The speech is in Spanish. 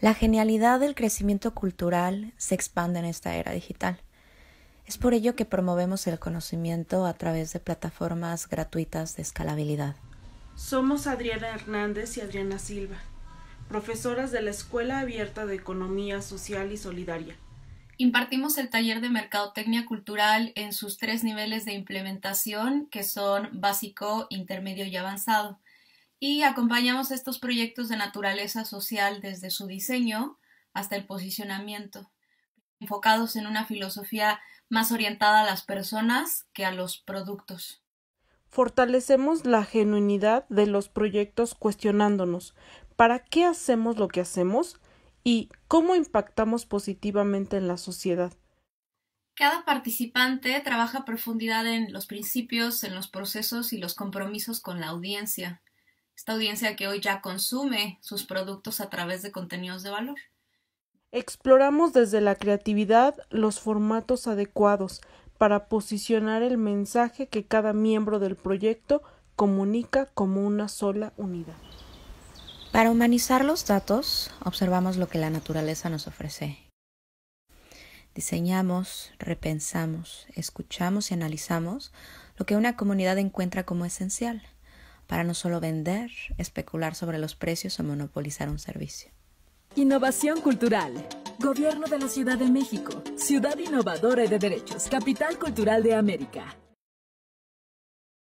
La genialidad del crecimiento cultural se expande en esta era digital. Es por ello que promovemos el conocimiento a través de plataformas gratuitas de escalabilidad. Somos Adriana Hernández y Adriana Silva, profesoras de la Escuela Abierta de Economía Social y Solidaria. Impartimos el taller de Mercadotecnia Cultural en sus 3 niveles de implementación, que son básico, intermedio y avanzado. Y acompañamos estos proyectos de naturaleza social desde su diseño hasta el posicionamiento, enfocados en una filosofía más orientada a las personas que a los productos. Fortalecemos la genuinidad de los proyectos cuestionándonos ¿para qué hacemos lo que hacemos? ¿Y cómo impactamos positivamente en la sociedad? Cada participante trabaja a profundidad en los principios, en los procesos y los compromisos con la audiencia. Esta audiencia que hoy ya consume sus productos a través de contenidos de valor. Exploramos desde la creatividad los formatos adecuados para posicionar el mensaje que cada miembro del proyecto comunica como una sola unidad. Para humanizar los datos, observamos lo que la naturaleza nos ofrece. Diseñamos, repensamos, escuchamos y analizamos lo que una comunidad encuentra como esencial, para no solo vender, especular sobre los precios o monopolizar un servicio. Innovación Cultural. Gobierno de la Ciudad de México. Ciudad Innovadora y de Derechos. Capital Cultural de América.